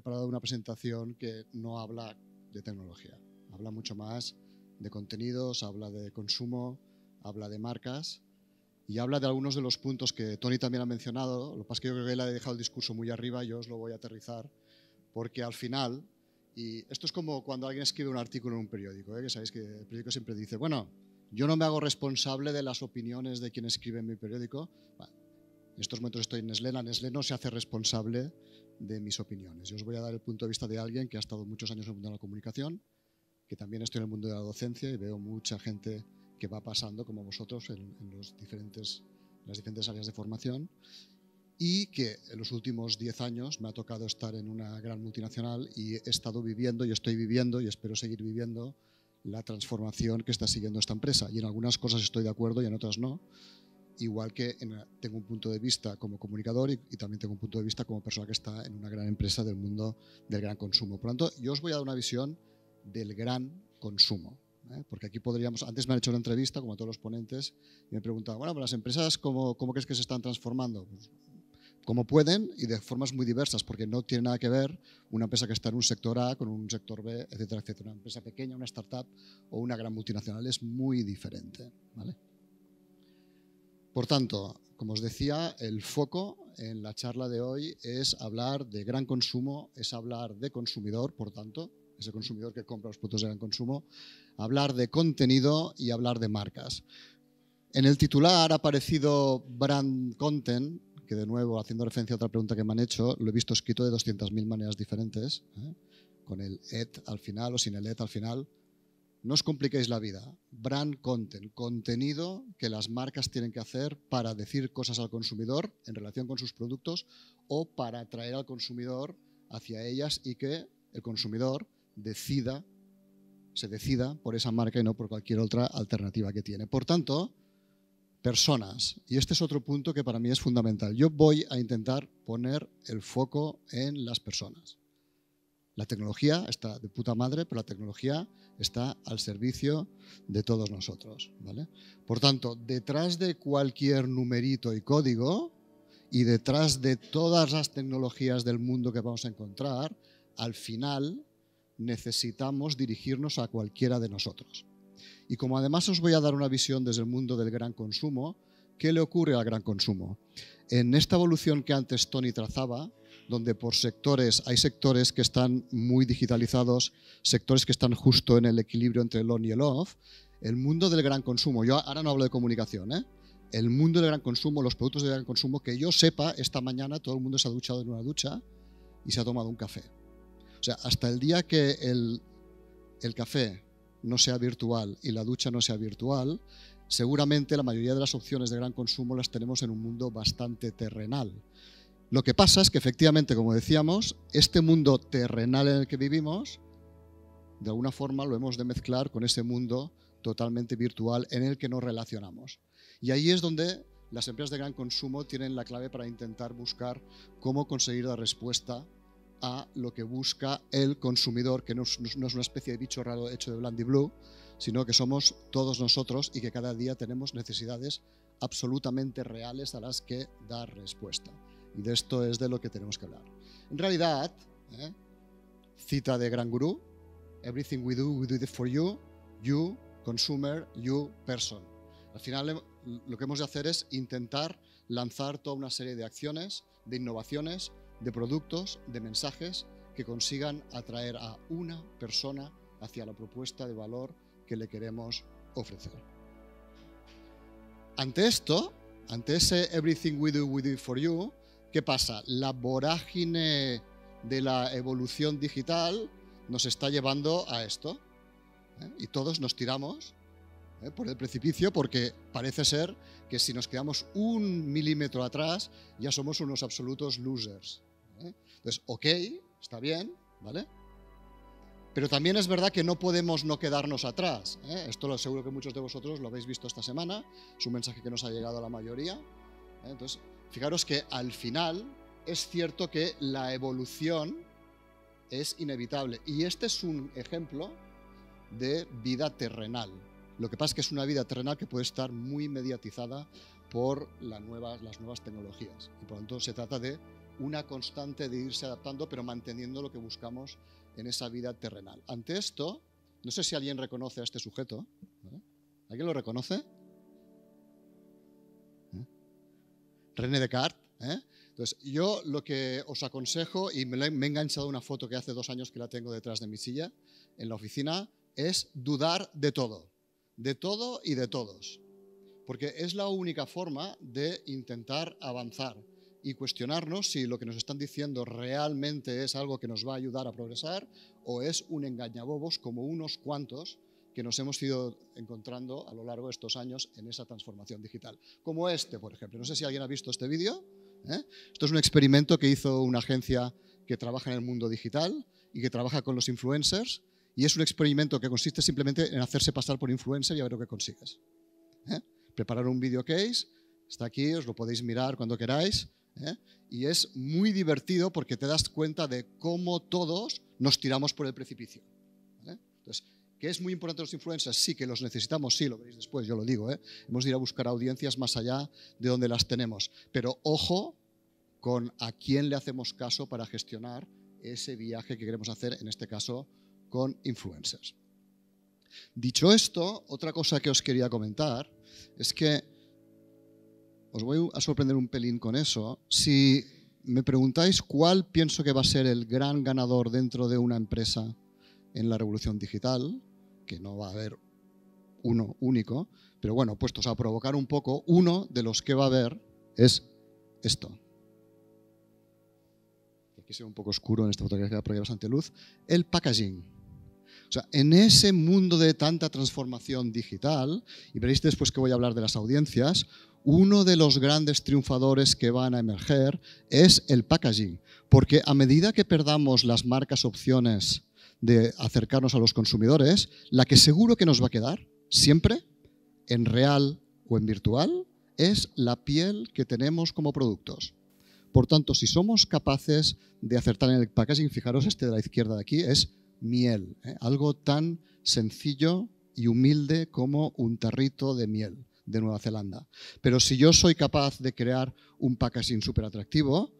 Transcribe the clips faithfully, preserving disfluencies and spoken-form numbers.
preparado una presentación que no habla de tecnología, habla mucho más de contenidos, habla de consumo, habla de marcas y habla de algunos de los puntos que Tony también ha mencionado. Lo que pasa es que yo creo que él ha dejado el discurso muy arriba, yo os lo voy a aterrizar, porque al final, y esto es como cuando alguien escribe un artículo en un periódico, ¿eh? Que sabéis que el periódico siempre dice, bueno, yo no me hago responsable de las opiniones de quien escribe en mi periódico. Bueno, en estos momentos estoy en Nestlé, la Nestlé no se hace responsable de mis opiniones. Yo os voy a dar el punto de vista de alguien que ha estado muchos años en el mundo de la comunicación, que también estoy en el mundo de la docencia y veo mucha gente que va pasando, como vosotros, en, en los diferentes, las diferentes áreas de formación, y que en los últimos diez años me ha tocado estar en una gran multinacional y he estado viviendo y estoy viviendo y espero seguir viviendo la transformación que está siguiendo esta empresa. Y en algunas cosas estoy de acuerdo y en otras no. Igual que en, tengo un punto de vista como comunicador y, y también tengo un punto de vista como persona que está en una gran empresa del mundo del gran consumo. Por lo tanto, yo os voy a dar una visión del gran consumo, ¿eh? Porque aquí podríamos, antes me han hecho una entrevista como a todos los ponentes y me han preguntado, bueno, pero las empresas ¿cómo, cómo crees que se están transformando? Pues, como pueden y de formas muy diversas, porque no tiene nada que ver una empresa que está en un sector A con un sector B, etcétera, etcétera. Una empresa pequeña, una startup o una gran multinacional es muy diferente, ¿vale? Por tanto, como os decía, el foco en la charla de hoy es hablar de gran consumo, es hablar de consumidor, por tanto, ese consumidor que compra los productos de gran consumo, hablar de contenido y hablar de marcas. En el titular ha aparecido brand content, que de nuevo, haciendo referencia a otra pregunta que me han hecho, lo he visto escrito de doscientas mil maneras diferentes, ¿eh? Con el ed al final o sin el ed al final. No os compliquéis la vida. Brand content, contenido que las marcas tienen que hacer para decir cosas al consumidor en relación con sus productos o para atraer al consumidor hacia ellas y que el consumidor decida, se decida por esa marca y no por cualquier otra alternativa que tiene. Por tanto, personas. Y este es otro punto que para mí es fundamental. Yo voy a intentar poner el foco en las personas. La tecnología está de puta madre, pero la tecnología está al servicio de todos nosotros, ¿vale? Por tanto, detrás de cualquier numerito y código y detrás de todas las tecnologías del mundo que vamos a encontrar, al final necesitamos dirigirnos a cualquiera de nosotros. Y como además os voy a dar una visión desde el mundo del gran consumo, ¿qué le ocurre al gran consumo? En esta evolución que antes Tony trazaba, donde por sectores hay sectores que están muy digitalizados, sectores que están justo en el equilibrio entre el on y el off, el mundo del gran consumo, yo ahora no hablo de comunicación, ¿eh? El mundo del gran consumo, los productos del gran consumo, que yo sepa, esta mañana todo el mundo se ha duchado en una ducha y se ha tomado un café. O sea, hasta el día que el, el café no sea virtual y la ducha no sea virtual, seguramente la mayoría de las opciones de gran consumo las tenemos en un mundo bastante terrenal. Lo que pasa es que efectivamente, como decíamos, este mundo terrenal en el que vivimos, de alguna forma lo hemos de mezclar con ese mundo totalmente virtual en el que nos relacionamos. Y ahí es donde las empresas de gran consumo tienen la clave para intentar buscar cómo conseguir la respuesta a lo que busca el consumidor, que no es, no es una especie de bicho raro hecho de blandy blue, sino que somos todos nosotros y que cada día tenemos necesidades absolutamente reales a las que dar respuesta. Y de esto es de lo que tenemos que hablar. En realidad, ¿eh? Cita de gran gurú, everything we do, we do it for you, you, consumer, you, person. Al final lo que hemos de hacer es intentar lanzar toda una serie de acciones, de innovaciones, de productos, de mensajes que consigan atraer a una persona hacia la propuesta de valor que le queremos ofrecer. Ante esto, ante ese everything we do, we do it for you, ¿qué pasa? La vorágine de la evolución digital nos está llevando a esto, ¿eh? Y todos nos tiramos ¿eh? por el precipicio, porque parece ser que si nos quedamos un milímetro atrás ya somos unos absolutos losers, ¿eh? Entonces, ok, está bien, ¿vale? Pero también es verdad que no podemos no quedarnos atrás, ¿eh? Esto lo seguro que muchos de vosotros lo habéis visto esta semana, es un mensaje que nos ha llegado a la mayoría, ¿eh? Entonces, fijaros que al final es cierto que la evolución es inevitable y este es un ejemplo de vida terrenal. Lo que pasa es que es una vida terrenal que puede estar muy mediatizada por la nueva, las nuevas tecnologías y por lo tanto se trata de una constante de irse adaptando, pero manteniendo lo que buscamos en esa vida terrenal. Ante esto, no sé si alguien reconoce a este sujeto. ¿Eh? ¿Alguien lo reconoce? ¿Eh? René Descartes. ¿Eh? Entonces, yo lo que os aconsejo, y me, me he enganchado una foto que hace dos años que la tengo detrás de mi silla, en la oficina, es dudar de todo. De todo y de todos. Porque es la única forma de intentar avanzar y cuestionarnos si lo que nos están diciendo realmente es algo que nos va a ayudar a progresar o es un engañabobos como unos cuantos que nos hemos ido encontrando a lo largo de estos años en esa transformación digital. Como este, por ejemplo. No sé si alguien ha visto este vídeo. ¿Eh? Esto es un experimento que hizo una agencia que trabaja en el mundo digital y que trabaja con los influencers, y es un experimento que consiste simplemente en hacerse pasar por influencer y a ver lo que consigues. ¿Eh? Preparar un video case, está aquí, os lo podéis mirar cuando queráis. ¿Eh? Y es muy divertido porque te das cuenta de cómo todos nos tiramos por el precipicio. ¿Vale? Entonces, ¿qué es muy importante los influencers? Sí, que los necesitamos, sí, lo veréis después, yo lo digo. ¿Eh? Hemos de ir a buscar audiencias más allá de donde las tenemos. Pero ojo con a quién le hacemos caso para gestionar ese viaje que queremos hacer, en este caso, con influencers. Dicho esto, otra cosa que os quería comentar es que os voy a sorprender un pelín con eso. Si me preguntáis cuál pienso que va a ser el gran ganador dentro de una empresa en la revolución digital, que no va a haber uno único, pero bueno, puestos a provocar un poco, uno de los que va a haber es esto. Aquí se ve un poco oscuro en esta fotografía, pero hay bastante luz. El packaging. O sea, en ese mundo de tanta transformación digital, y veréis después que voy a hablar de las audiencias, uno de los grandes triunfadores que van a emerger es el packaging. Porque a medida que perdamos las marcas opciones de acercarnos a los consumidores, la que seguro que nos va a quedar, siempre, en real o en virtual, es la piel que tenemos como productos. Por tanto, si somos capaces de acertar en el packaging, fijaros, este de la izquierda de aquí es miel, ¿eh? Algo tan sencillo y humilde como un tarrito de miel de Nueva Zelanda. Pero si yo soy capaz de crear un packaging súper atractivo,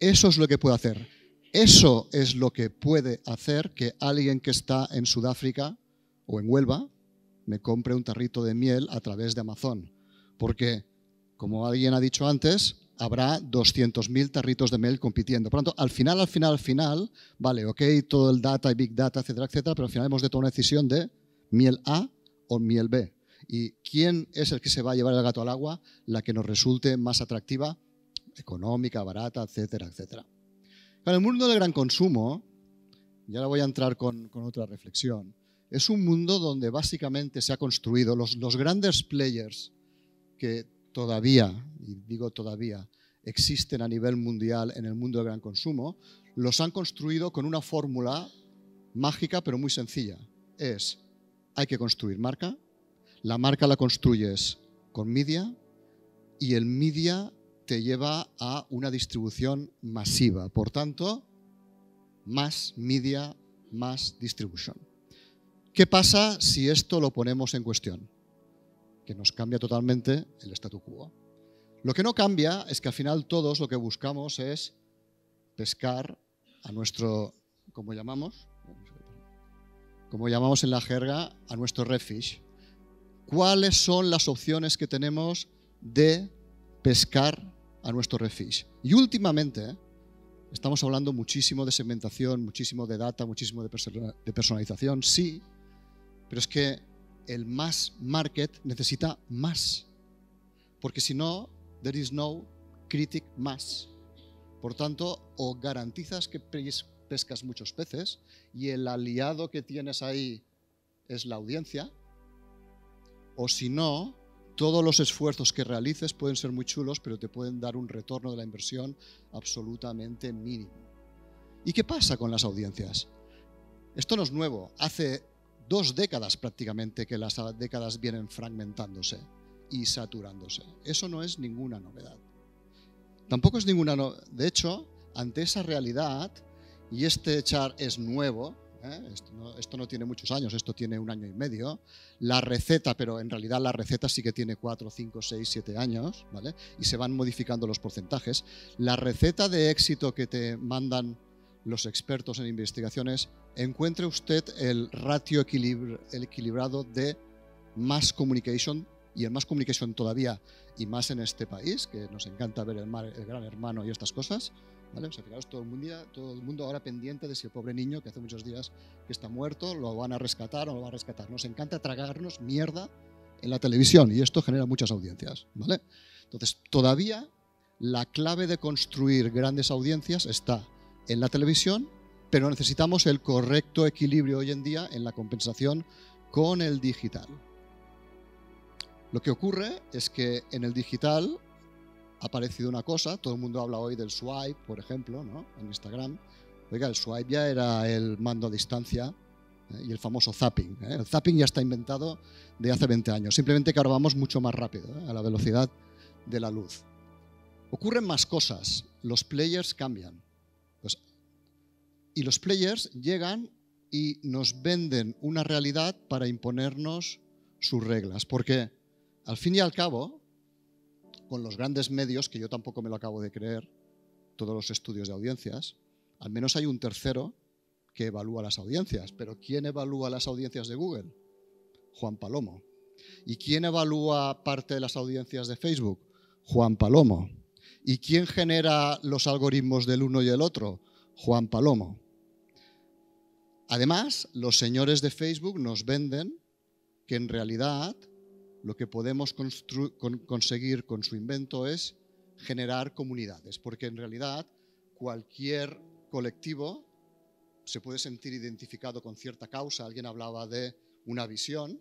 eso es lo que puedo hacer. Eso es lo que puede hacer que alguien que está en Sudáfrica o en Huelva me compre un tarrito de miel a través de Amazon. Porque, como alguien ha dicho antes, habrá doscientos mil tarritos de miel compitiendo. Por lo tanto, al final, al final, al final, vale, ok, todo el data y big data, etcétera, etcétera, pero al final hemos de tomar una decisión de miel A o miel B. ¿Y quién es el que se va a llevar el gato al agua? La que nos resulte más atractiva, económica, barata, etcétera, etcétera. Para el mundo del gran consumo, y ahora voy a entrar con, con otra reflexión, es un mundo donde básicamente se ha construido los, los grandes players que todavía, y digo todavía, existen a nivel mundial en el mundo del gran consumo, los han construido con una fórmula mágica pero muy sencilla. Es, hay que construir marca, la marca la construyes con media y el media te lleva a una distribución masiva. Por tanto, más media, más distribución. ¿Qué pasa si esto lo ponemos en cuestión? Que nos cambia totalmente el statu quo. Lo que no cambia es que al final todos lo que buscamos es pescar a nuestro, como llamamos, como llamamos en la jerga, a nuestro redfish. ¿Cuáles son las opciones que tenemos de pescar a nuestro redfish? Y últimamente estamos hablando muchísimo de segmentación, muchísimo de data, muchísimo de personalización, sí, pero es que el mass market necesita más, porque si no, there is no critic mass. Por tanto, o garantizas que pescas muchos peces y el aliado que tienes ahí es la audiencia, o si no, todos los esfuerzos que realices pueden ser muy chulos, pero te pueden dar un retorno de la inversión absolutamente mínimo. ¿Y qué pasa con las audiencias? Esto no es nuevo. Hace Dos décadas prácticamente que las décadas vienen fragmentándose y saturándose. Eso no es ninguna novedad. Tampoco es ninguna novedad. De hecho, ante esa realidad, y este chart es nuevo, ¿eh? Esto, no, esto no tiene muchos años, esto tiene un año y medio. La receta, pero en realidad la receta sí que tiene cuatro, cinco, seis, siete años, ¿vale? Y se van modificando los porcentajes. La receta de éxito que te mandan los expertos en investigaciones, encuentre usted el ratio equilibr- el equilibrado de mass communication, y el mass communication todavía, y más en este país, que nos encanta ver el, mar, el gran hermano y estas cosas, ¿vale? O sea, fijaros, todo el, mundo, todo el mundo ahora pendiente de si el pobre niño, que hace muchos días que está muerto, lo van a rescatar o no lo van a rescatar. Nos encanta tragarnos mierda en la televisión, y esto genera muchas audiencias, ¿vale? Entonces, todavía la clave de construir grandes audiencias está en la televisión, pero necesitamos el correcto equilibrio hoy en día en la compensación con el digital. Lo que ocurre es que en el digital ha aparecido una cosa, todo el mundo habla hoy del swipe, por ejemplo, ¿no? En Instagram. Oiga, el swipe ya era el mando a distancia, ¿eh? Y el famoso zapping, ¿eh? El zapping ya está inventado de hace veinte años, simplemente que ahora vamos mucho más rápido, ¿eh? A la velocidad de la luz. Ocurren más cosas, los players cambian. Pues, y los players llegan y nos venden una realidad para imponernos sus reglas, porque al fin y al cabo, con los grandes medios, que yo tampoco me lo acabo de creer, todos los estudios de audiencias, al menos hay un tercero que evalúa las audiencias. Pero ¿quién evalúa las audiencias de Google? Juan Palomo. ¿Y quién evalúa parte de las audiencias de Facebook? Juan Palomo. ¿Y quién genera los algoritmos del uno y el otro? Juan Palomo. Además, los señores de Facebook nos venden que en realidad lo que podemos con conseguir con su invento es generar comunidades, porque en realidad cualquier colectivo se puede sentir identificado con cierta causa. Alguien hablaba de una visión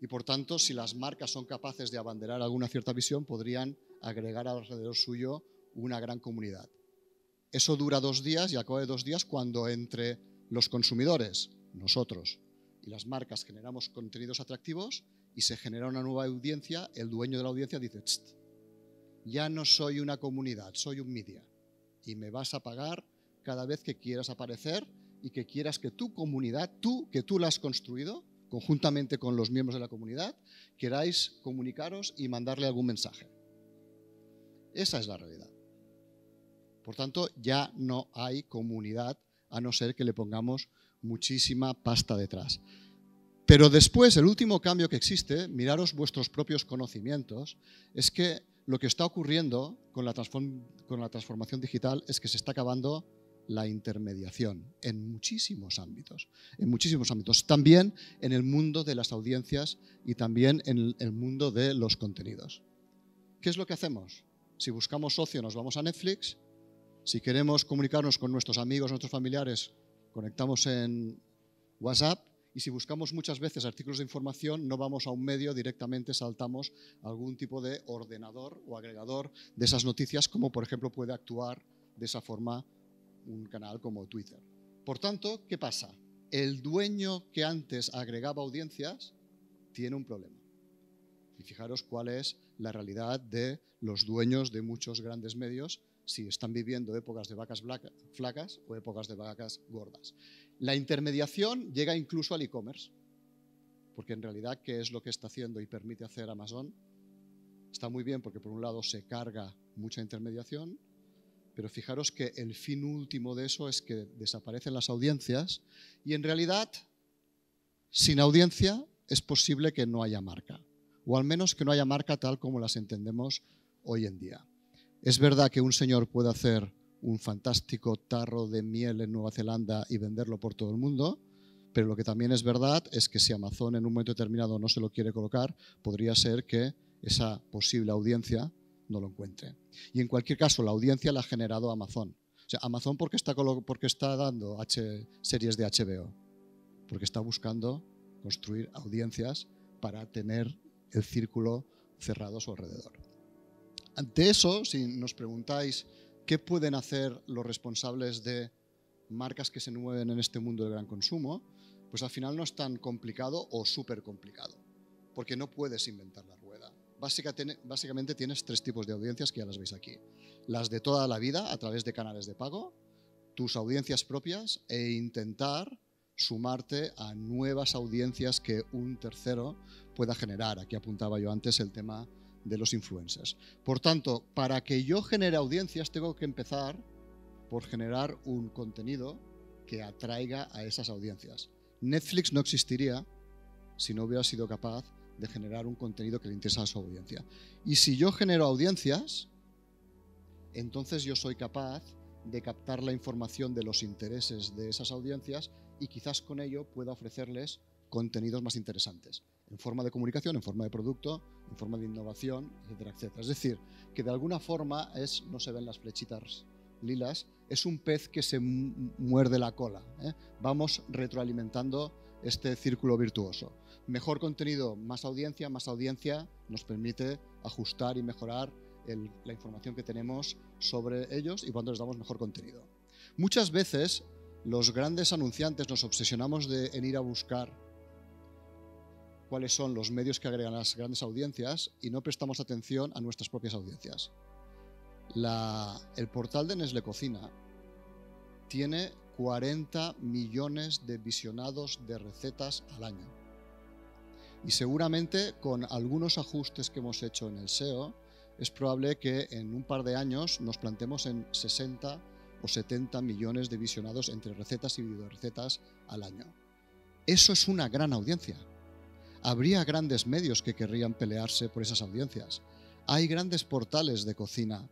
y, por tanto, si las marcas son capaces de abanderar alguna cierta visión, podrían agregar alrededor suyo una gran comunidad. Eso dura dos días y al cabo de dos días, cuando entre los consumidores, nosotros y las marcas generamos contenidos atractivos y se genera una nueva audiencia, el dueño de la audiencia dice: ya no soy una comunidad, soy un media, y me vas a pagar cada vez que quieras aparecer y que quieras que tu comunidad, tú, que tú la has construido, conjuntamente con los miembros de la comunidad, queráis comunicaros y mandarle algún mensaje. Esa es la realidad. Por tanto, ya no hay comunidad, a no ser que le pongamos muchísima pasta detrás. Pero después, el último cambio que existe, miraros vuestros propios conocimientos, es que lo que está ocurriendo con la, con la transformación digital es que se está acabando la intermediación en muchísimos ámbitos, en muchísimos ámbitos, también en el mundo de las audiencias y también en el mundo de los contenidos. ¿Qué es lo que hacemos? Si buscamos socio, nos vamos a Netflix. Si queremos comunicarnos con nuestros amigos, nuestros familiares, conectamos en WhatsApp. Y si buscamos muchas veces artículos de información, no vamos a un medio, directamente saltamos a algún tipo de ordenador o agregador de esas noticias, como por ejemplo puede actuar de esa forma un canal como Twitter. Por tanto, ¿qué pasa? El dueño que antes agregaba audiencias tiene un problema. Y fijaros cuál es la realidad de los dueños de muchos grandes medios, si están viviendo épocas de vacas flacas o épocas de vacas gordas. La intermediación llega incluso al e-commerce, porque en realidad, ¿qué es lo que está haciendo y permite hacer Amazon? Está muy bien porque, por un lado, se carga mucha intermediación, pero fijaros que el fin último de eso es que desaparecen las audiencias y, en realidad, sin audiencia es posible que no haya marca, o al menos que no haya marca tal como las entendemos hoy en día. ¿Es verdad que un señor puede hacer un fantástico tarro de miel en Nueva Zelanda y venderlo por todo el mundo? Pero lo que también es verdad es que si Amazon en un momento determinado no se lo quiere colocar, podría ser que esa posible audiencia no lo encuentre. Y en cualquier caso, la audiencia la ha generado Amazon. O sea, Amazon, ¿por qué está, por qué está dando H series de H B O? Porque está buscando construir audiencias para tener el círculo cerrado a su alrededor. Ante eso, si nos preguntáis qué pueden hacer los responsables de marcas que se mueven en este mundo del gran consumo, pues al final no es tan complicado o súper complicado, porque no puedes inventar la rueda. Básicamente tienes tres tipos de audiencias que ya las veis aquí. Las de toda la vida a través de canales de pago, tus audiencias propias e intentar sumarte a nuevas audiencias que un tercero pueda generar. Aquí apuntaba yo antes el tema de los influencers. Por tanto, para que yo genere audiencias, tengo que empezar por generar un contenido que atraiga a esas audiencias. Netflix no existiría si no hubiera sido capaz de generar un contenido que le interesa a su audiencia. Y si yo genero audiencias, entonces yo soy capaz de captar la información de los intereses de esas audiencias y quizás con ello pueda ofrecerles contenidos más interesantes, en forma de comunicación, en forma de producto, en forma de innovación, etcétera, etcétera. Es decir, que de alguna forma es, no se ven las flechitas lilas, es un pez que se muerde la cola, ¿eh? Vamos retroalimentando este círculo virtuoso. Mejor contenido, más audiencia, más audiencia nos permite ajustar y mejorar el, la información que tenemos sobre ellos y cuando les damos mejor contenido. Muchas veces los grandes anunciantes nos obsesionamos de, en ir a buscar cuáles son los medios que agregan a las grandes audiencias y no prestamos atención a nuestras propias audiencias. La, el portal de Nestlé Cocina tiene cuarenta millones de visionados de recetas al año. Y seguramente con algunos ajustes que hemos hecho en el S E O, es probable que en un par de años nos plantemos en sesenta o setenta millones de visionados entre recetas y videorecetas al año. Eso es una gran audiencia. Habría grandes medios que querrían pelearse por esas audiencias. Hay grandes portales de cocina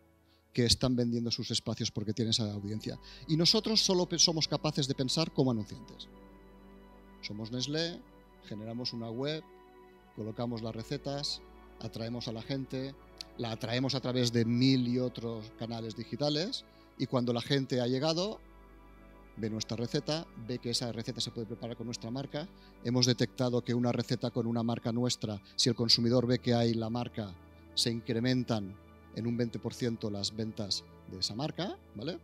que están vendiendo sus espacios porque tienen esa audiencia. Y nosotros solo somos capaces de pensar como anunciantes. Somos Nestlé, generamos una web, colocamos las recetas, atraemos a la gente, la atraemos a través de mil y otros canales digitales y cuando la gente ha llegado, ve nuestra receta, ve que esa receta se puede preparar con nuestra marca. Hemos detectado que una receta con una marca nuestra, si el consumidor ve que hay la marca, se incrementan en un veinte por ciento las ventas de esa marca, ¿vale?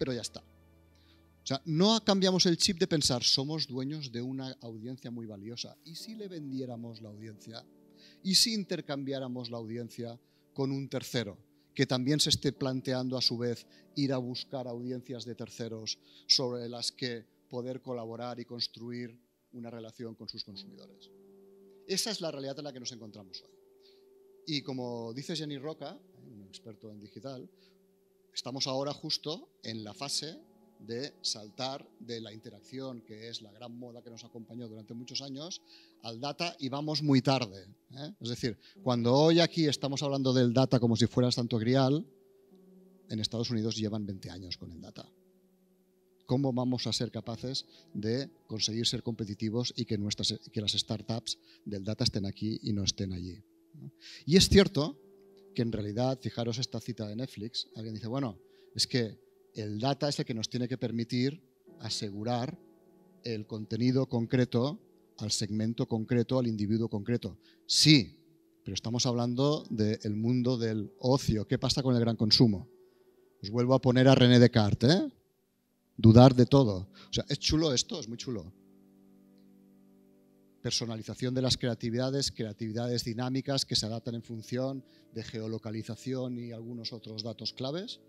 Pero ya está. O sea, no cambiamos el chip de pensar, somos dueños de una audiencia muy valiosa. ¿Y si le vendiéramos la audiencia? ¿Y si intercambiáramos la audiencia con un tercero que también se esté planteando a su vez ir a buscar audiencias de terceros sobre las que poder colaborar y construir una relación con sus consumidores? Esa es la realidad en la que nos encontramos hoy. Y como dice Jenny Roca, un experto en digital, estamos ahora justo en la fase de saltar de la interacción, que es la gran moda que nos acompañó durante muchos años, al data, y vamos muy tarde, ¿eh? Es decir, cuando hoy aquí estamos hablando del data como si fuera el santo grial, en Estados Unidos llevan veinte años con el data. ¿Cómo vamos a ser capaces de conseguir ser competitivos y que, nuestras, que las startups del data estén aquí y no estén allí? Y es cierto que en realidad, fijaros esta cita de Netflix, alguien dice, bueno, es que el data es el que nos tiene que permitir asegurar el contenido concreto al segmento concreto, al individuo concreto. Sí, pero estamos hablando del mundo del ocio. ¿Qué pasa con el gran consumo? Os vuelvo a poner a René Descartes, ¿eh? Dudar de todo. O sea, es chulo esto, es muy chulo. Personalización de las creatividades, creatividades dinámicas que se adaptan en función de geolocalización y algunos otros datos claves.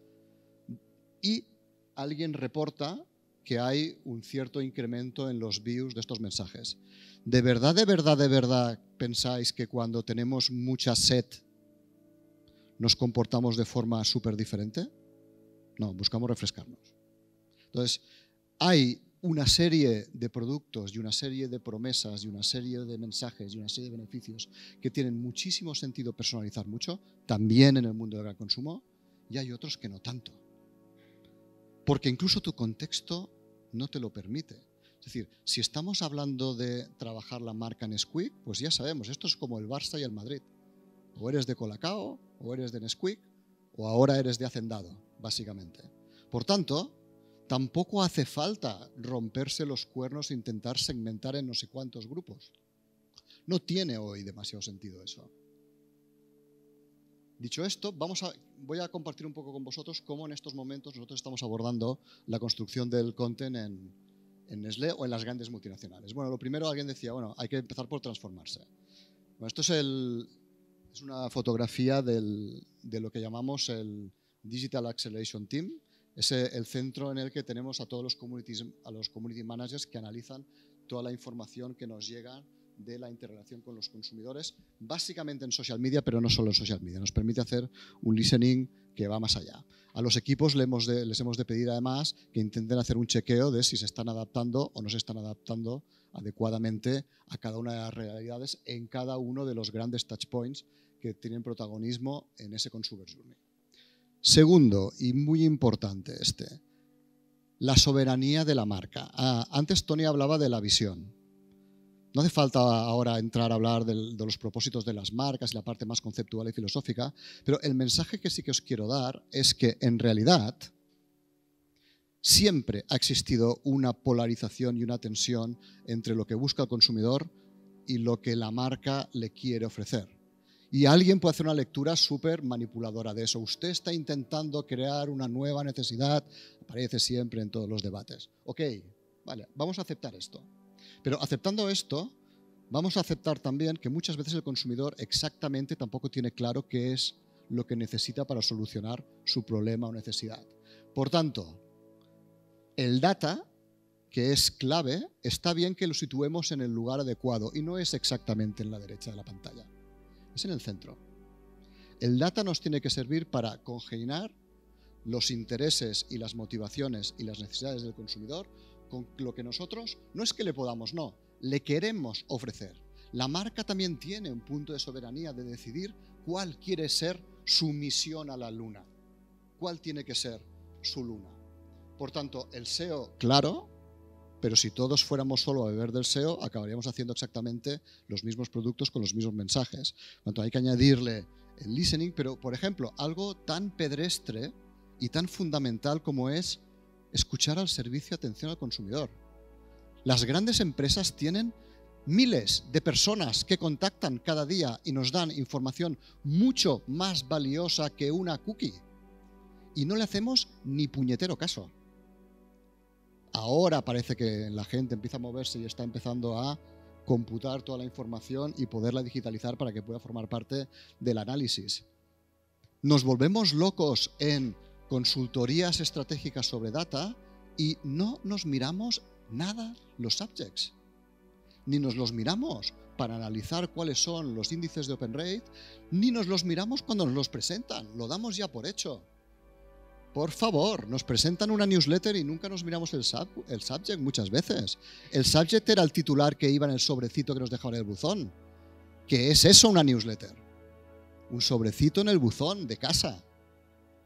Y alguien reporta que hay un cierto incremento en los views de estos mensajes. ¿De verdad, de verdad, de verdad pensáis que cuando tenemos mucha sed nos comportamos de forma súper diferente? No, buscamos refrescarnos. Entonces, hay una serie de productos y una serie de promesas y una serie de mensajes y una serie de beneficios que tienen muchísimo sentido personalizar mucho, también en el mundo del gran consumo, y hay otros que no tanto. Porque incluso tu contexto no te lo permite. Es decir, si estamos hablando de trabajar la marca Nesquik, pues ya sabemos, esto es como el Barça y el Madrid. O eres de Colacao, o eres de Nesquik, o ahora eres de Hacendado, básicamente. Por tanto, tampoco hace falta romperse los cuernos e intentar segmentar en no sé cuántos grupos. No tiene hoy demasiado sentido eso. Dicho esto, vamos a, voy a compartir un poco con vosotros cómo en estos momentos nosotros estamos abordando la construcción del content en, en Nestlé o en las grandes multinacionales. Bueno, lo primero alguien decía, bueno, hay que empezar por transformarse. Bueno, esto es, el, es una fotografía del, de lo que llamamos el Digital Acceleration Team, Es el centro en el que tenemos a todos los community, a los community managers que analizan toda la información que nos llega de la interrelación con los consumidores, básicamente en social media, pero no solo en social media. Nos permite hacer un listening que va más allá. A los equipos les hemos de, les hemos de pedir además que intenten hacer un chequeo de si se están adaptando o no se están adaptando adecuadamente a cada una de las realidades en cada uno de los grandes touch points que tienen protagonismo en ese consumer journey. Segundo, y muy importante este, la soberanía de la marca. Ah, antes Tony hablaba de la visión. No hace falta ahora entrar a hablar del, de los propósitos de las marcas y la parte más conceptual y filosófica, pero el mensaje que sí que os quiero dar es que en realidad siempre ha existido una polarización y una tensión entre lo que busca el consumidor y lo que la marca le quiere ofrecer. Y alguien puede hacer una lectura súper manipuladora de eso. Usted está intentando crear una nueva necesidad, aparece siempre en todos los debates. Ok, vale, vamos a aceptar esto. Pero aceptando esto, vamos a aceptar también que muchas veces el consumidor exactamente tampoco tiene claro qué es lo que necesita para solucionar su problema o necesidad. Por tanto, el data, que es clave, está bien que lo situemos en el lugar adecuado y no es exactamente en la derecha de la pantalla, es en el centro. El data nos tiene que servir para congeniar los intereses y las motivaciones y las necesidades del consumidor con lo que nosotros, no es que le podamos, no, le queremos ofrecer. La marca también tiene un punto de soberanía de decidir cuál quiere ser su misión a la luna, cuál tiene que ser su luna. Por tanto, el S E O, claro, pero si todos fuéramos solo a beber del S E O, acabaríamos haciendo exactamente los mismos productos con los mismos mensajes. Por tanto, hay que añadirle el listening, pero, por ejemplo, algo tan pedestre y tan fundamental como es escuchar al servicio de atención al consumidor. Las grandes empresas tienen miles de personas que contactan cada día y nos dan información mucho más valiosa que una cookie. Y no le hacemos ni puñetero caso. Ahora parece que la gente empieza a moverse y está empezando a computar toda la información y poderla digitalizar para que pueda formar parte del análisis. Nos volvemos locos en consultorías estratégicas sobre data y no nos miramos nada los subjects, ni nos los miramos para analizar cuáles son los índices de open rate, ni nos los miramos cuando nos los presentan, lo damos ya por hecho. Por favor, nos presentan una newsletter y nunca nos miramos el, sub, el subject muchas veces. El subject era el titular que iba en el sobrecito que nos dejaban en el buzón. ¿Qué es eso una newsletter? Un sobrecito en el buzón de casa.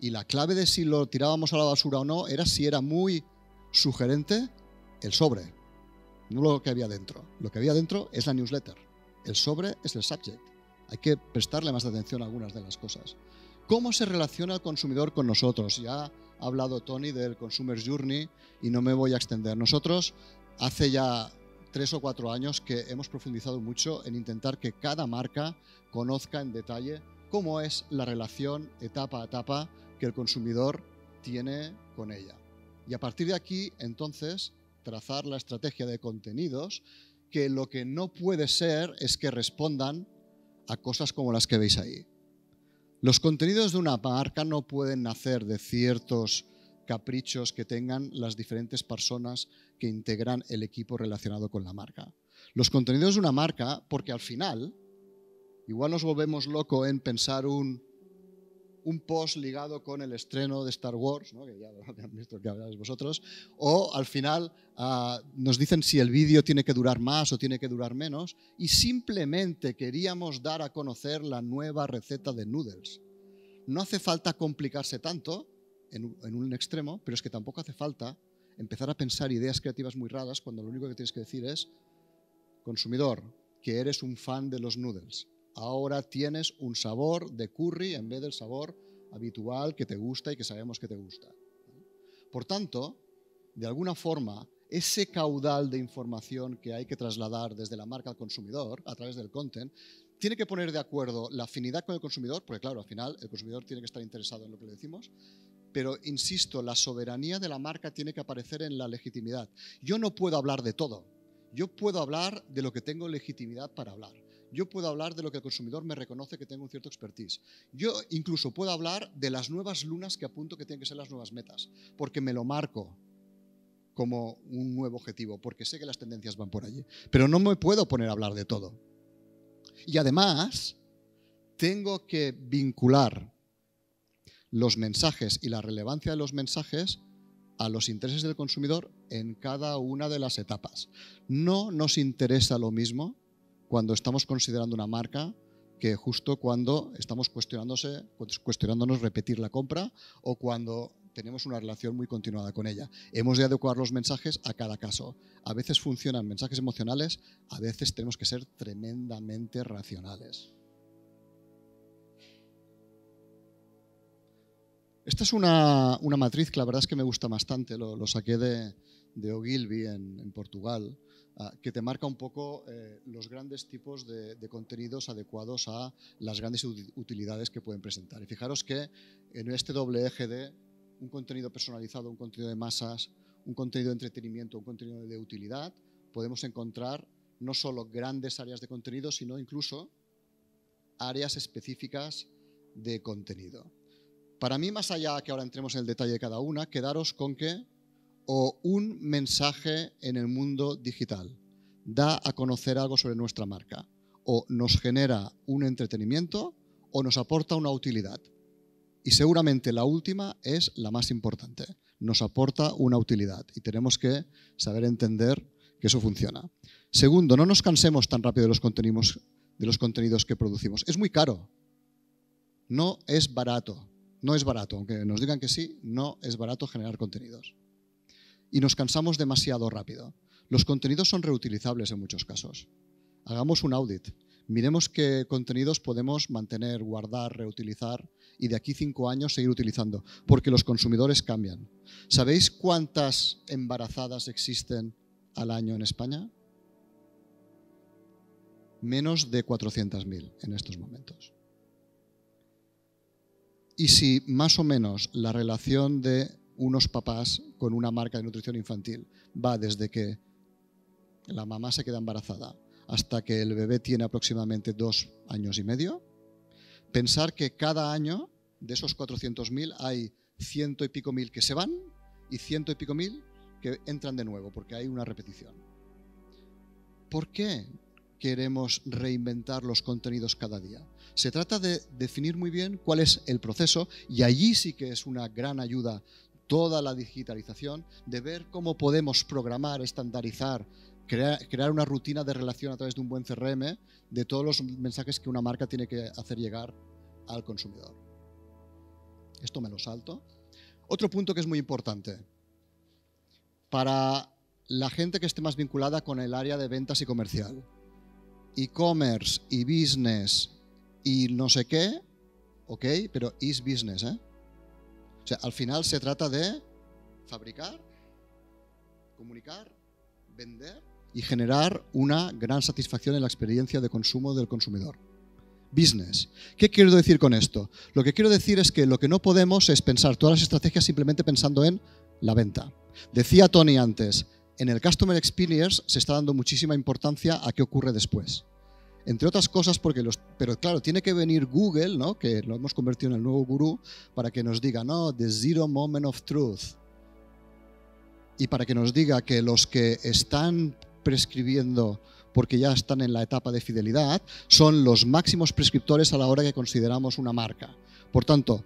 Y la clave de si lo tirábamos a la basura o no era si era muy sugerente el sobre, no lo que había dentro. Lo que había dentro es la newsletter, el sobre es el subject. Hay que prestarle más atención a algunas de las cosas. ¿Cómo se relaciona el consumidor con nosotros? Ya ha hablado Tony del Consumer Journey y no me voy a extender. Nosotros hace ya tres o cuatro años que hemos profundizado mucho en intentar que cada marca conozca en detalle cómo es la relación etapa a etapa que el consumidor tiene con ella. Y a partir de aquí, entonces, trazar la estrategia de contenidos, que lo que no puede ser es que respondan a cosas como las que veis ahí. Los contenidos de una marca no pueden nacer de ciertos caprichos que tengan las diferentes personas que integran el equipo relacionado con la marca. Los contenidos de una marca, porque al final, igual nos volvemos locos en pensar un un post ligado con el estreno de Star Wars, ¿no? Que ya lo habéis visto, que habláis vosotros, o al final uh, nos dicen si el vídeo tiene que durar más o tiene que durar menos, y simplemente queríamos dar a conocer la nueva receta de noodles. No hace falta complicarse tanto en, en un extremo, pero es que tampoco hace falta empezar a pensar ideas creativas muy raras cuando lo único que tienes que decir es, consumidor, que eres un fan de los noodles. Ahora tienes un sabor de curry en vez del sabor habitual que te gusta y que sabemos que te gusta. Por tanto, de alguna forma, ese caudal de información que hay que trasladar desde la marca al consumidor a través del content tiene que poner de acuerdo la afinidad con el consumidor, porque claro, al final el consumidor tiene que estar interesado en lo que le decimos, pero insisto, la soberanía de la marca tiene que aparecer en la legitimidad. Yo no puedo hablar de todo, yo puedo hablar de lo que tengo legitimidad para hablar. yo puedo hablar de lo que el consumidor me reconoce que tengo un cierto expertise. Yo incluso puedo hablar de las nuevas lunas que apunto que tienen que ser las nuevas metas, porque me lo marco como un nuevo objetivo, porque sé que las tendencias van por allí. Pero no me puedo poner a hablar de todo. Y además, tengo que vincular los mensajes y la relevancia de los mensajes a los intereses del consumidor en cada una de las etapas. No nos interesa lo mismo cuando estamos considerando una marca que justo cuando estamos cuestionándose, cuestionándonos repetir la compra o cuando tenemos una relación muy continuada con ella. Hemos de adecuar los mensajes a cada caso. A veces funcionan mensajes emocionales, a veces tenemos que ser tremendamente racionales. Esta es una, una matriz que la verdad es que me gusta bastante, lo, lo saqué de, de Ogilvy en, en Portugal, uh, que te marca un poco eh, los grandes tipos de, de contenidos adecuados a las grandes utilidades que pueden presentar. Y fijaros que en este doble eje de un contenido personalizado, un contenido de masas, un contenido de entretenimiento, un contenido de utilidad, podemos encontrar no solo grandes áreas de contenido, sino incluso áreas específicas de contenido. Para mí, más allá que ahora entremos en el detalle de cada una, quedaros con que o un mensaje en el mundo digital da a conocer algo sobre nuestra marca, o nos genera un entretenimiento o nos aporta una utilidad. Y seguramente la última es la más importante, nos aporta una utilidad y tenemos que saber entender que eso funciona. Segundo, no nos cansemos tan rápido de los contenidos, de los contenidos que producimos. Es muy caro, no es barato. No es barato, aunque nos digan que sí, no es barato generar contenidos. Y nos cansamos demasiado rápido. Los contenidos son reutilizables en muchos casos. Hagamos un audit. Miremos qué contenidos podemos mantener, guardar, reutilizar y de aquí cinco años seguir utilizando, porque los consumidores cambian. ¿Sabéis cuántas embarazadas existen al año en España? Menos de cuatrocientas mil en estos momentos. Y si más o menos la relación de unos papás con una marca de nutrición infantil va desde que la mamá se queda embarazada hasta que el bebé tiene aproximadamente dos años y medio, pensar que cada año de esos cuatrocientos mil hay ciento y pico mil que se van y ciento y pico mil que entran de nuevo porque hay una repetición. ¿Por qué queremos reinventar los contenidos cada día? Se trata de definir muy bien cuál es el proceso y allí sí que es una gran ayuda toda la digitalización de ver cómo podemos programar, estandarizar, crear, crear una rutina de relación a través de un buen C R M de todos los mensajes que una marca tiene que hacer llegar al consumidor. Esto me lo salto. Otro punto que es muy importante. Para la gente que esté más vinculada con el área de ventas y comercial, e-commerce y business y no sé qué, ok, pero is business, ¿eh? O sea, al final se trata de fabricar, comunicar, vender y generar una gran satisfacción en la experiencia de consumo del consumidor. Business. ¿Qué quiero decir con esto? Lo que quiero decir es que lo que no podemos es pensar todas las estrategias simplemente pensando en la venta. Decía Tony antes, en el Customer Experience se está dando muchísima importancia a qué ocurre después. Entre otras cosas, porque los, pero claro, tiene que venir Google, ¿no? Que lo hemos convertido en el nuevo gurú, para que nos diga, no, the zero moment of truth. Y para que nos diga que los que están prescribiendo porque ya están en la etapa de fidelidad son los máximos prescriptores a la hora que consideramos una marca. Por tanto,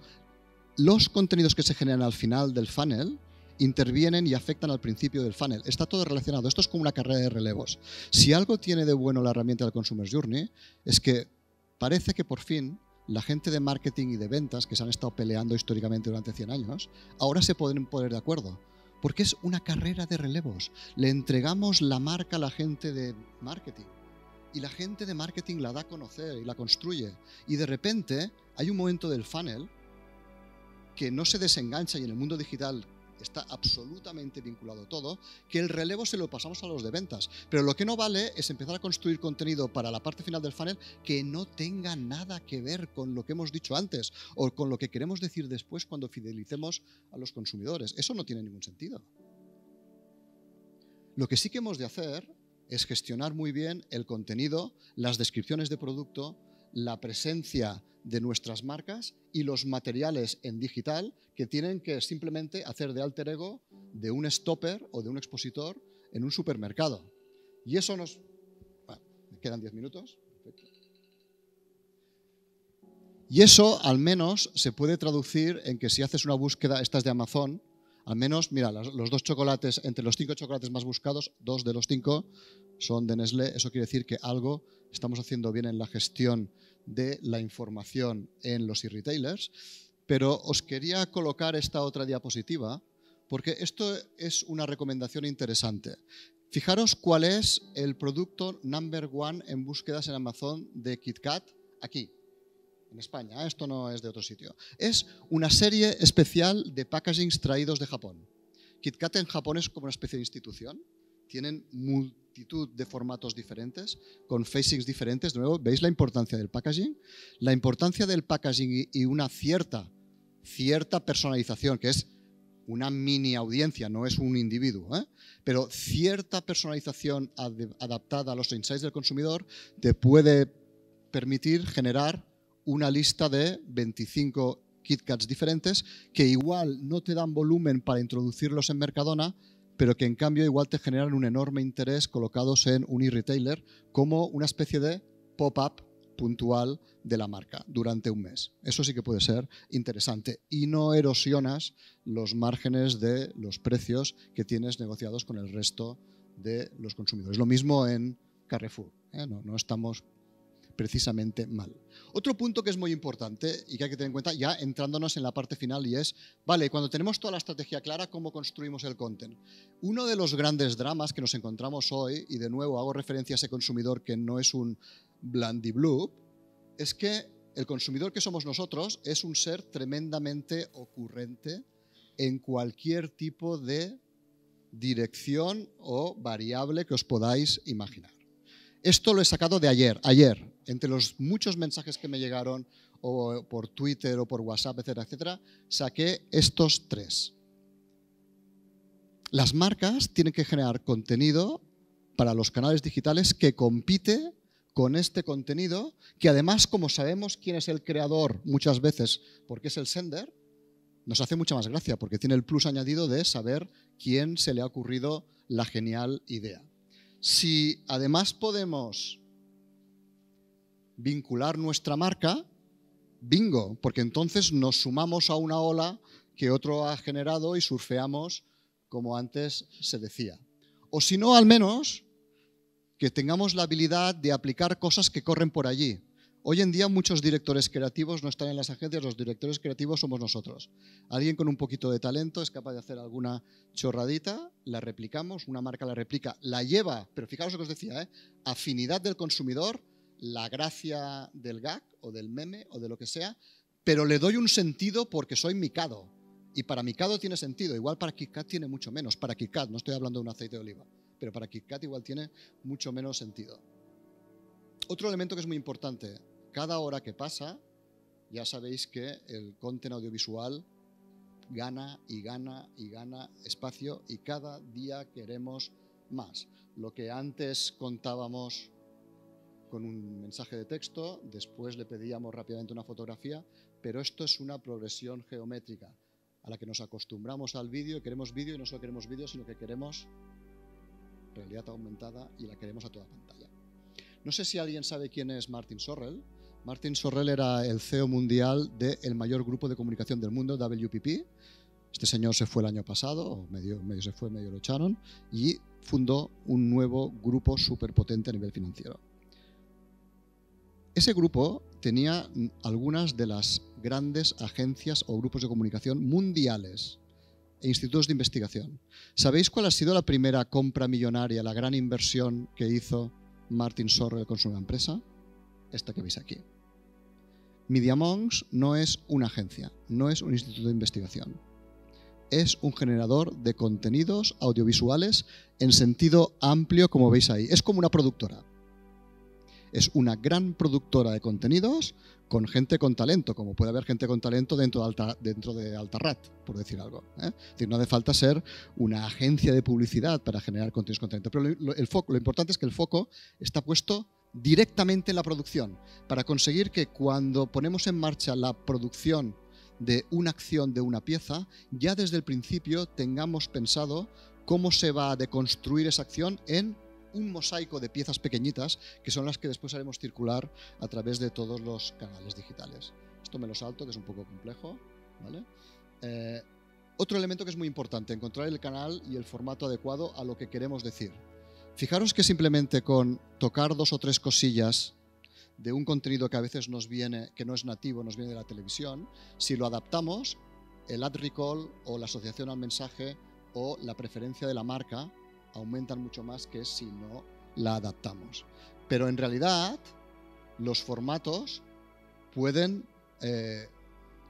los contenidos que se generan al final del funnel intervienen y afectan al principio del funnel. Está todo relacionado. Esto es como una carrera de relevos. Si algo tiene de bueno la herramienta del Consumer Journey es que parece que por fin la gente de marketing y de ventas que se han estado peleando históricamente durante cien años, ahora se pueden poner de acuerdo. Porque es una carrera de relevos. Le entregamos la marca a la gente de marketing. Y la gente de marketing la da a conocer y la construye. Y de repente hay un momento del funnel que no se desengancha y en el mundo digital está absolutamente vinculado todo, que el relevo se lo pasamos a los de ventas. Pero lo que no vale es empezar a construir contenido para la parte final del funnel que no tenga nada que ver con lo que hemos dicho antes o con lo que queremos decir después cuando fidelicemos a los consumidores. Eso no tiene ningún sentido. Lo que sí que hemos de hacer es gestionar muy bien el contenido, las descripciones de producto, la presencia de nuestras marcas y los materiales en digital que tienen que simplemente hacer de alter ego de un stopper o de un expositor en un supermercado. Y eso nos... Bueno, me quedan diez minutos. Y eso al menos se puede traducir en que si haces una búsqueda, estas de Amazon, al menos, mira, los dos chocolates, entre los cinco chocolates más buscados, dos de los cinco son de Nestlé. Eso quiere decir que algo estamos haciendo bien en la gestión de la información en los e-retailers. Pero os quería colocar esta otra diapositiva porque esto es una recomendación interesante. Fijaros cuál es el producto number one en búsquedas en Amazon de KitKat aquí, en España. Esto no es de otro sitio. Es una serie especial de packagings traídos de Japón. KitKat en Japón es como una especie de institución. Tienen multitud de formatos diferentes, con facings diferentes. De nuevo, ¿veis la importancia del packaging? La importancia del packaging y una cierta, cierta personalización, que es una mini audiencia, no es un individuo, ¿eh? Pero cierta personalización ad adaptada a los insights del consumidor te puede permitir generar una lista de veinticinco KitKats diferentes que igual no te dan volumen para introducirlos en Mercadona, pero que en cambio igual te generan un enorme interés colocados en un e-retailer como una especie de pop-up puntual de la marca durante un mes. Eso sí que puede ser interesante y no erosionas los márgenes de los precios que tienes negociados con el resto de los consumidores. Lo mismo en Carrefour, ¿eh? No, no estamos precisamente mal. Otro punto que es muy importante y que hay que tener en cuenta ya entrándonos en la parte final y es, vale, cuando tenemos toda la estrategia clara, ¿cómo construimos el content? Uno de los grandes dramas que nos encontramos hoy, y de nuevo hago referencia a ese consumidor que no es un blandiblub, es que el consumidor que somos nosotros es un ser tremendamente ocurrente en cualquier tipo de dirección o variable que os podáis imaginar. Esto lo he sacado de ayer, ayer, entre los muchos mensajes que me llegaron o por Twitter o por WhatsApp, etcétera, etcétera, saqué estos tres. Las marcas tienen que generar contenido para los canales digitales que compite con este contenido, que además, como sabemos quién es el creador muchas veces porque es el sender, nos hace mucha más gracia porque tiene el plus añadido de saber quién se le ha ocurrido la genial idea. Si además podemos vincular nuestra marca, bingo, porque entonces nos sumamos a una ola que otro ha generado y surfeamos, como antes se decía. O si no, al menos que tengamos la habilidad de aplicar cosas que corren por allí. Hoy en día muchos directores creativos no están en las agencias, los directores creativos somos nosotros. Alguien con un poquito de talento es capaz de hacer alguna chorradita, la replicamos, una marca la replica, la lleva, pero fijaros lo que os decía, ¿eh? Afinidad del consumidor, la gracia del gag o del meme o de lo que sea, pero le doy un sentido porque soy Mikado. Y para Mikado tiene sentido, igual para KitKat tiene mucho menos, para KitKat, no estoy hablando de un aceite de oliva, pero para KitKat igual tiene mucho menos sentido. Otro elemento que es muy importante, cada hora que pasa, ya sabéis que el contenido audiovisual gana y gana y gana espacio y cada día queremos más. Lo que antes contábamos con un mensaje de texto, después le pedíamos rápidamente una fotografía, pero esto es una progresión geométrica a la que nos acostumbramos al vídeo y queremos vídeo y no solo queremos vídeo, sino que queremos realidad aumentada y la queremos a toda pantalla. No sé si alguien sabe quién es Martin Sorrell. Martin Sorrell era el C E O mundial del mayor grupo de comunicación del mundo, W P P. Este señor se fue el año pasado, o medio, medio se fue, medio lo echaron, y fundó un nuevo grupo superpotente a nivel financiero. Ese grupo tenía algunas de las grandes agencias o grupos de comunicación mundiales e institutos de investigación. ¿Sabéis cuál ha sido la primera compra millonaria, la gran inversión que hizo Martin Sorrell con su empresa? Esta que veis aquí. MediaMonks no es una agencia, no es un instituto de investigación. Es un generador de contenidos audiovisuales en sentido amplio, como veis ahí. Es como una productora. es una gran productora de contenidos con gente con talento, como puede haber gente con talento dentro de, alta, dentro de Altarrat, por decir algo, ¿eh? Es decir, no hace falta ser una agencia de publicidad para generar contenidos con talento. Pero lo, el foco, lo importante es que el foco está puesto directamente en la producción, para conseguir que cuando ponemos en marcha la producción de una acción, de una pieza, ya desde el principio tengamos pensado cómo se va a deconstruir esa acción en un mosaico de piezas pequeñitas que son las que después haremos circular a través de todos los canales digitales. Esto me lo salto, que es un poco complejo, ¿vale? Eh, otro elemento que es muy importante, encontrar el canal y el formato adecuado a lo que queremos decir. Fijaros que simplemente con tocar dos o tres cosillas de un contenido que a veces nos viene, que no es nativo, nos viene de la televisión, si lo adaptamos, el ad recall o la asociación al mensaje o la preferencia de la marca aumentan mucho más que si no la adaptamos. Pero en realidad los formatos pueden eh,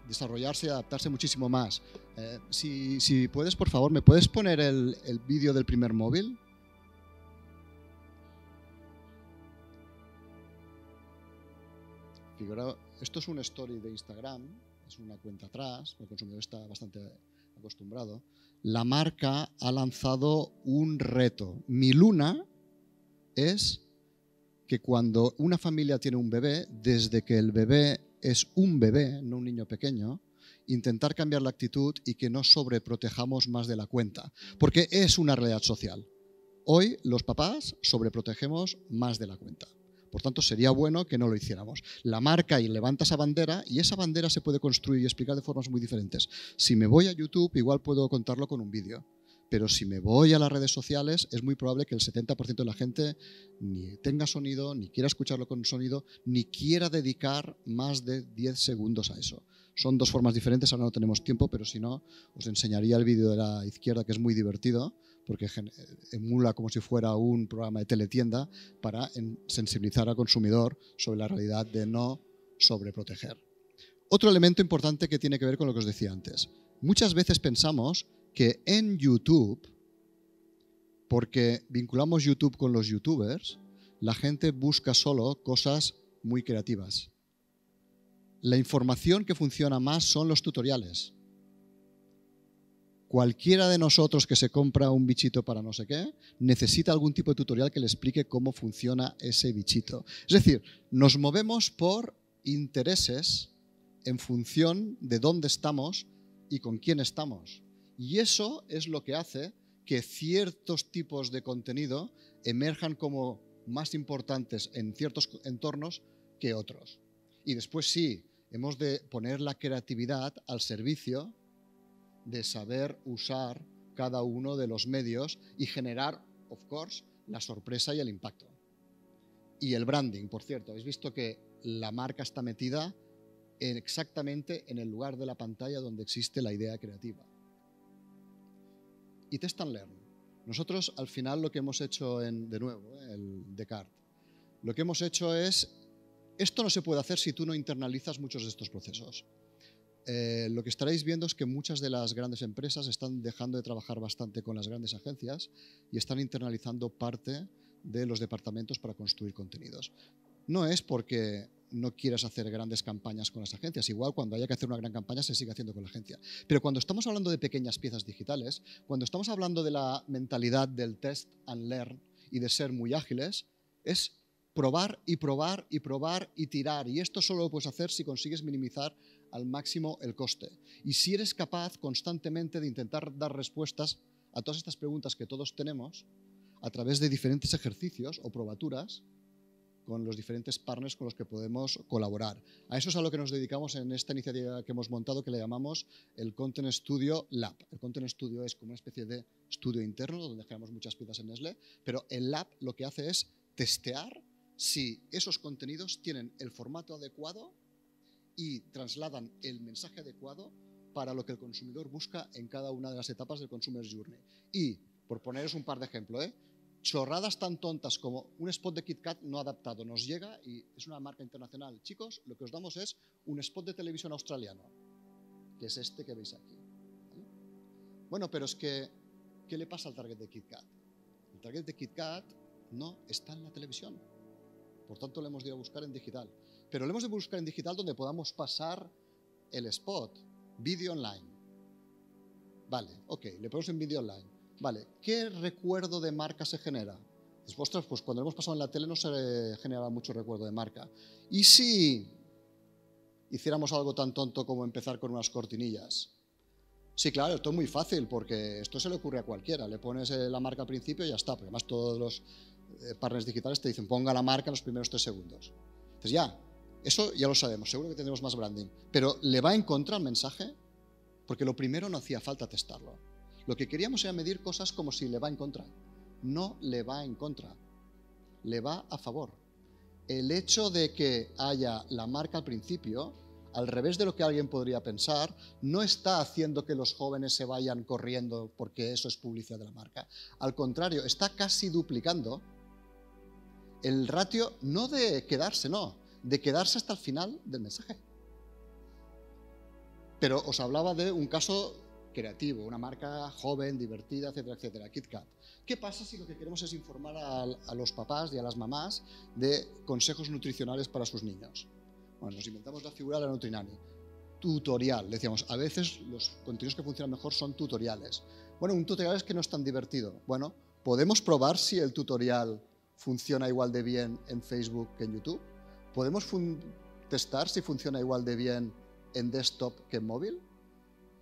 desarrollarse y adaptarse muchísimo más. Eh, si, si puedes, por favor, ¿me puedes poner el, el vídeo del primer móvil? Esto es un story de Instagram, es una cuenta atrás, el consumidor está bastante acostumbrado. La marca ha lanzado un reto. Mi luna es que cuando una familia tiene un bebé, desde que el bebé es un bebé, no un niño pequeño, intentar cambiar la actitud y que no sobreprotejamos más de la cuenta, porque es una realidad social. Hoy los papás sobreprotegemos más de la cuenta. Por tanto, sería bueno que no lo hiciéramos. La marca y levanta esa bandera, y esa bandera se puede construir y explicar de formas muy diferentes. Si me voy a YouTube, igual puedo contarlo con un vídeo. Pero si me voy a las redes sociales, es muy probable que el setenta por ciento de la gente ni tenga sonido, ni quiera escucharlo con sonido, ni quiera dedicar más de diez segundos a eso. Son dos formas diferentes, ahora no tenemos tiempo, pero si no, os enseñaría el vídeo de la izquierda, que es muy divertido, porque emula como si fuera un programa de teletienda para sensibilizar al consumidor sobre la realidad de no sobreproteger. Otro elemento importante que tiene que ver con lo que os decía antes. Muchas veces pensamos que en YouTube, porque vinculamos YouTube con los youtubers, la gente busca solo cosas muy creativas. La información que funciona más son los tutoriales. Cualquiera de nosotros que se compra un bichito para no sé qué, necesita algún tipo de tutorial que le explique cómo funciona ese bichito. Es decir, nos movemos por intereses en función de dónde estamos y con quién estamos. Y eso es lo que hace que ciertos tipos de contenido emerjan como más importantes en ciertos entornos que otros. Y después sí, hemos de poner la creatividad al servicio de saber usar cada uno de los medios y generar, of course, la sorpresa y el impacto. Y el branding, por cierto, habéis visto que la marca está metida en exactamente en el lugar de la pantalla donde existe la idea creativa. Y test and learn. Nosotros al final lo que hemos hecho, en, de nuevo, ¿eh? el Descartes, lo que hemos hecho es, esto no se puede hacer si tú no internalizas muchos de estos procesos. Eh, lo que estaréis viendo es que muchas de las grandes empresas están dejando de trabajar bastante con las grandes agencias y están internalizando parte de los departamentos para construir contenidos. No es porque no quieras hacer grandes campañas con las agencias, igual cuando haya que hacer una gran campaña se sigue haciendo con la agencia. Pero cuando estamos hablando de pequeñas piezas digitales, cuando estamos hablando de la mentalidad del test and learn y de ser muy ágiles, es probar y probar y probar y tirar. Y esto solo lo puedes hacer si consigues minimizar al máximo el coste. Y si eres capaz constantemente de intentar dar respuestas a todas estas preguntas que todos tenemos a través de diferentes ejercicios o probaturas con los diferentes partners con los que podemos colaborar. A eso es a lo que nos dedicamos en esta iniciativa que hemos montado, que le llamamos el Content Studio Lab. El Content Studio es como una especie de estudio interno donde generamos muchas piezas en Nestlé, pero el Lab lo que hace es testear si esos contenidos tienen el formato adecuado y trasladan el mensaje adecuado para lo que el consumidor busca en cada una de las etapas del Consumer Journey. Y, por poneros un par de ejemplos, ¿eh? chorradas tan tontas como un spot de KitKat no adaptado nos llega y es una marca internacional. Chicos, lo que os damos es un spot de televisión australiano, que es este que veis aquí. ¿Vale? Bueno, pero es que, ¿qué le pasa al target de KitKat? El target de KitKat no está en la televisión. Por tanto, lo hemos de ir a buscar en digital. Pero lo hemos de buscar en digital donde podamos pasar el spot. Vídeo online. Vale, ok, le ponemos en vídeo online. Vale, ¿qué recuerdo de marca se genera? Pues, ostras, pues cuando lo hemos pasado en la tele no se generaba mucho recuerdo de marca. ¿Y si hiciéramos algo tan tonto como empezar con unas cortinillas? Sí, claro, esto es muy fácil porque esto se le ocurre a cualquiera. Le pones la marca al principio y ya está. Porque además todos los partners digitales te dicen ponga la marca en los primeros tres segundos. Entonces ya, eso ya lo sabemos. Seguro que tendremos más branding. Pero ¿le va a encontrar mensaje? Porque lo primero no hacía falta testarlo. Lo que queríamos era medir cosas como si le va en contra. No le va en contra. Le va a favor. El hecho de que haya la marca al principio, al revés de lo que alguien podría pensar, no está haciendo que los jóvenes se vayan corriendo porque eso es publicidad de la marca. Al contrario, está casi duplicando el ratio, no de quedarse, no, de quedarse hasta el final del mensaje. Pero os hablaba de un caso creativo, una marca joven, divertida, etcétera, etcétera, KitKat. ¿Qué pasa si lo que queremos es informar a, a los papás y a las mamás de consejos nutricionales para sus niños? Bueno, nos inventamos la figura de la nutrinani. Tutorial, decíamos, a veces los contenidos que funcionan mejor son tutoriales. Bueno, un tutorial es que no es tan divertido. Bueno, ¿podemos probar si el tutorial funciona igual de bien en Facebook que en YouTube? ¿Podemos testar si funciona igual de bien en desktop que en móvil?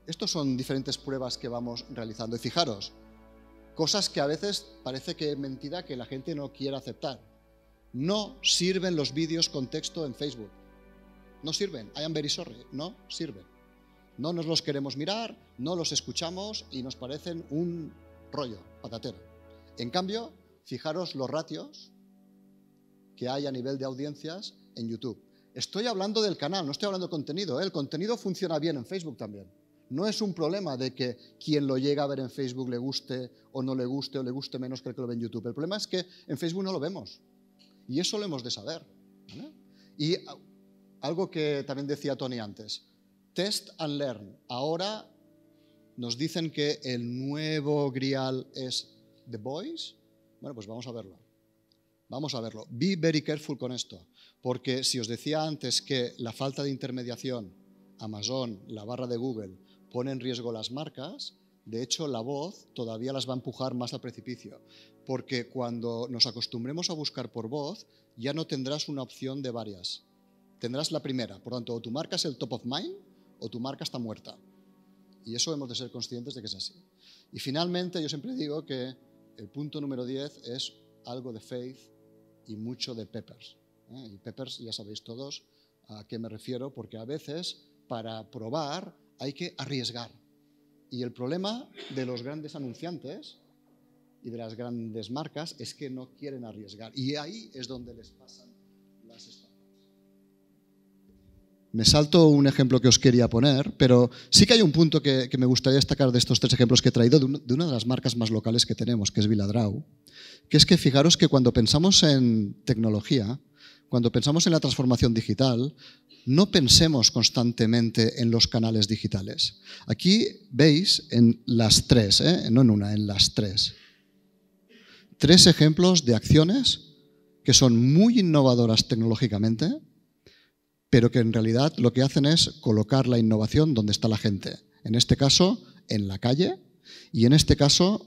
Estos son diferentes pruebas que vamos realizando. Y fijaros, cosas que a veces parece que es mentira que la gente no quiere aceptar. No sirven los vídeos con texto en Facebook. No sirven. I am very sorry. No sirven. No nos los queremos mirar, no los escuchamos y nos parecen un rollo patatero. En cambio, fijaros los ratios que hay a nivel de audiencias en YouTube. Estoy hablando del canal, no estoy hablando del contenido, ¿eh? El contenido funciona bien en Facebook también. No es un problema de que quien lo llega a ver en Facebook le guste o no le guste o le guste menos que el que lo ve en YouTube. El problema es que en Facebook no lo vemos y eso lo hemos de saber, ¿vale? Y algo que también decía Tony antes, test and learn. Ahora nos dicen que el nuevo grial es The Boys. Bueno, pues vamos a verlo. Vamos a verlo. Be very careful con esto, porque si os decía antes que la falta de intermediación, Amazon, la barra de Google, pone en riesgo las marcas, de hecho la voz todavía las va a empujar más al precipicio, porque cuando nos acostumbremos a buscar por voz, ya no tendrás una opción de varias. Tendrás la primera, por tanto, o tu marca es el top of mind o tu marca está muerta. Y eso hemos de ser conscientes de que es así. Y finalmente, yo siempre digo que el punto número diez es algo de faith y mucho de peppers. ¿Eh? Y peppers ya sabéis todos a qué me refiero, porque a veces para probar hay que arriesgar. Y el problema de los grandes anunciantes y de las grandes marcas es que no quieren arriesgar. Y ahí es donde les pasan las estafas. Me salto un ejemplo que os quería poner, pero sí que hay un punto que, que me gustaría destacar de estos tres ejemplos que he traído de, un, de una de las marcas más locales que tenemos, que es Viladrau, que es que fijaros que cuando pensamos en tecnología, cuando pensamos en la transformación digital, no pensemos constantemente en los canales digitales. Aquí veis en las tres, ¿eh? No en una, en las tres. Tres ejemplos de acciones que son muy innovadoras tecnológicamente, pero que en realidad lo que hacen es colocar la innovación donde está la gente. En este caso, en la calle, y en este caso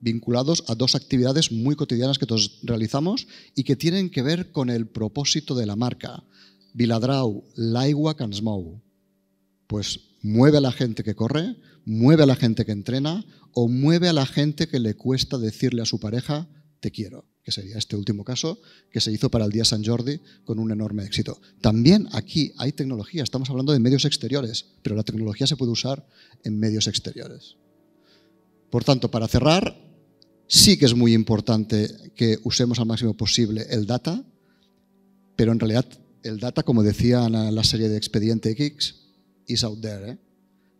vinculados a dos actividades muy cotidianas que todos realizamos y que tienen que ver con el propósito de la marca. Viladrau, l'aigua que ens mou. Pues mueve a la gente que corre, mueve a la gente que entrena o mueve a la gente que le cuesta decirle a su pareja te quiero, que sería este último caso que se hizo para el Día San Jordi con un enorme éxito. También aquí hay tecnología, estamos hablando de medios exteriores, pero la tecnología se puede usar en medios exteriores. Por tanto, para cerrar, sí que es muy importante que usemos al máximo posible el data, pero en realidad el data, como decía en la serie de Expediente X, is out there, ¿eh?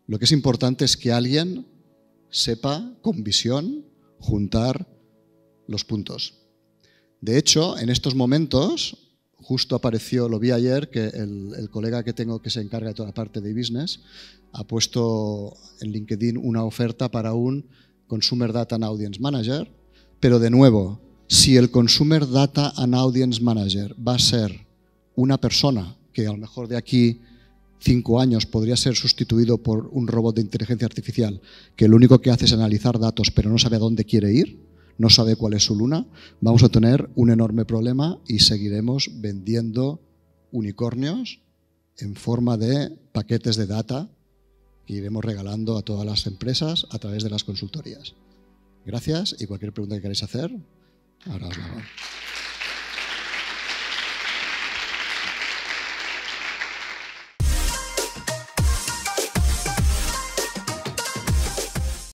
Lo que es importante es que alguien sepa, con visión, juntar los puntos. De hecho, en estos momentos, justo apareció, lo vi ayer, que el, el colega que tengo que se encarga de toda la parte de e-business ha puesto en LinkedIn una oferta para un Consumer Data and Audience Manager, pero de nuevo, si el Consumer Data and Audience Manager va a ser una persona que a lo mejor de aquí cinco años podría ser sustituido por un robot de inteligencia artificial que lo único que hace es analizar datos pero no sabe a dónde quiere ir, no sabe cuál es su luna, vamos a tener un enorme problema y seguiremos vendiendo unicornios en forma de paquetes de data que iremos regalando a todas las empresas a través de las consultorías. Gracias y cualquier pregunta que queráis hacer, ahora os la hago.